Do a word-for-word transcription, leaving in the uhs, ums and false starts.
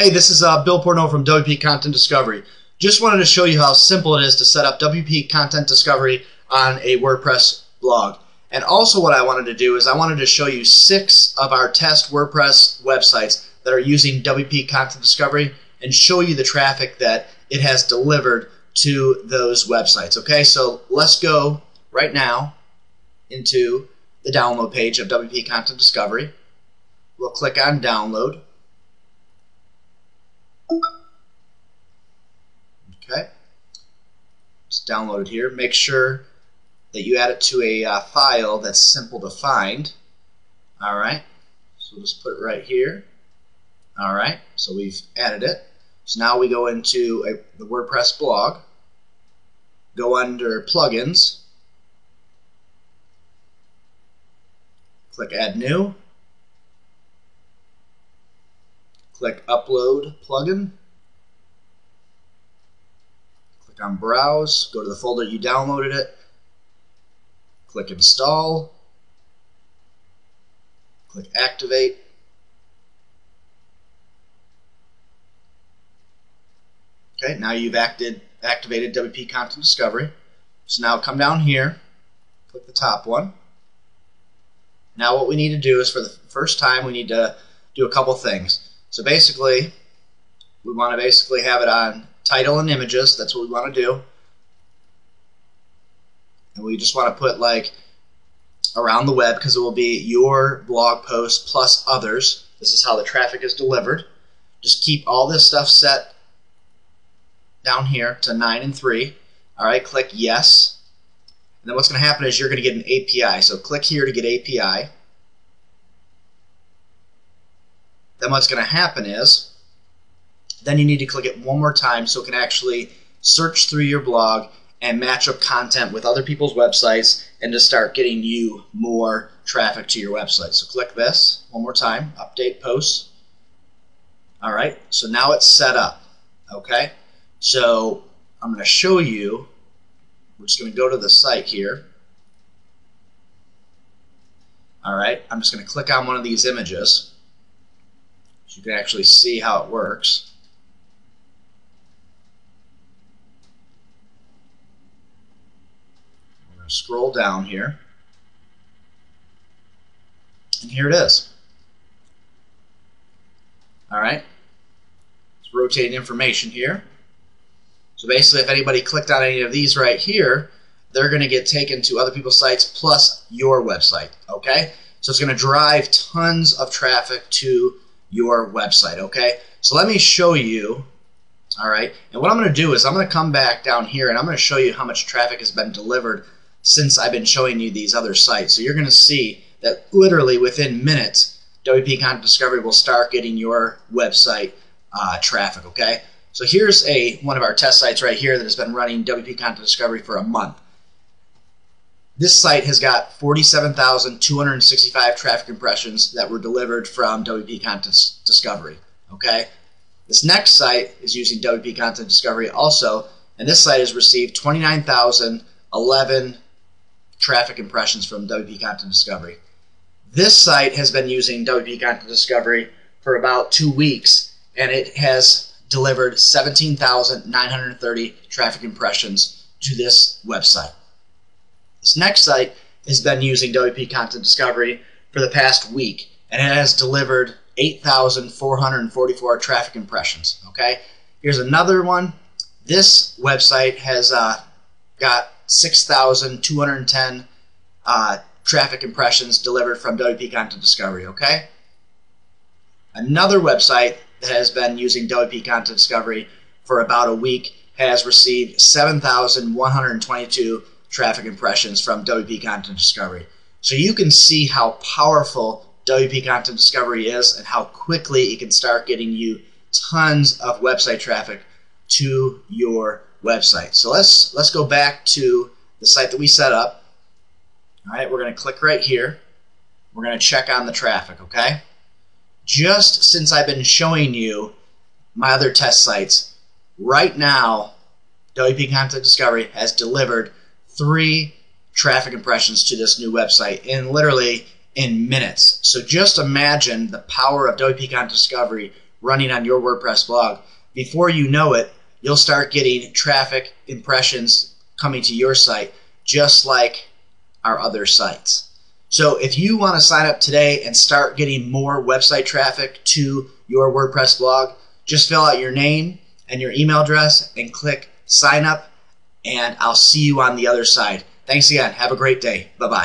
Hey, this is uh, Bill Porno from W P Content Discovery. Just wanted to show you how simple it is to set up W P Content Discovery on a WordPress blog. And also what I wanted to do is I wanted to show you six of our test WordPress websites that are using W P Content Discovery and show you the traffic that it has delivered to those websites. Okay, so let's go right now into the download page of W P Content Discovery. We'll click on download. Okay, it's downloaded here. Make sure that you add it to a uh, file that's simple to find. All right, so we'll just put it right here. All right, so we've added it. So now we go into a, the WordPress blog, go under plugins, click add new, click upload plugin, click on browse, go to the folder you downloaded it, click install, click activate, okay, now you've acted, activated W P Content Discovery. So now come down here, click the top one. Now what we need to do is for the first time we need to do a couple things. So basically, we want to basically have it on title and images. That's what we want to do. And we just want to put like around the web because it will be your blog post plus others. This is how the traffic is delivered. Just keep all this stuff set down here to nine and three. All right, click yes. And then what's going to happen is you're going to get an A P I. So click here to get A P I. Then what's going to happen is then you need to click it one more time so it can actually search through your blog and match up content with other people's websites and to start getting you more traffic to your website. So click this one more time, update posts. All right, so now it's set up, okay? So I'm going to show you, we're just going to go to the site here. All right, I'm just going to click on one of these images so you can actually see how it works. I'm going to scroll down here. And here it is. All right, it's rotating information here. So basically, if anybody clicked on any of these right here, they're going to get taken to other people's sites plus your website, okay? So it's going to drive tons of traffic to your website, okay? So let me show you, all right? And what I'm going to do is I'm going to come back down here and I'm going to show you how much traffic has been delivered since I've been showing you these other sites. So you're going to see that literally within minutes, W P Content Discovery will start getting your website uh, traffic, okay? So here's a one of our test sites right here that has been running W P Content Discovery for a month. This site has got forty-seven thousand two hundred sixty-five traffic impressions that were delivered from W P Content Discovery, okay? This next site is using W P Content Discovery also, and this site has received twenty-nine thousand eleven traffic impressions from W P Content Discovery. This site has been using W P Content Discovery for about two weeks, and it has delivered seventeen thousand nine hundred thirty traffic impressions to this website. This next site has been using W P Content Discovery for the past week, and it has delivered eight thousand four hundred forty-four traffic impressions, okay? Here's another one. This website has uh, got six thousand two hundred ten uh, traffic impressions delivered from W P Content Discovery, okay? Another website that has been using W P Content Discovery for about a week has received seven thousand one hundred twenty-two traffic impressions from W P Content Discovery. So you can see how powerful W P Content Discovery is and how quickly it can start getting you tons of website traffic to your website. So let's let's go back to the site that we set up. All right, we're going to click right here. We're going to check on the traffic, okay? Just since I've been showing you my other test sites, right now W P Content Discovery has delivered three traffic impressions to this new website in literally in minutes. So just imagine the power of W P Content Discovery running on your WordPress blog. Before you know it, you'll start getting traffic, impressions coming to your site, just like our other sites. So if you want to sign up today and start getting more website traffic to your WordPress blog, just fill out your name and your email address and click sign up, and I'll see you on the other side. Thanks again. Have a great day. Bye-bye.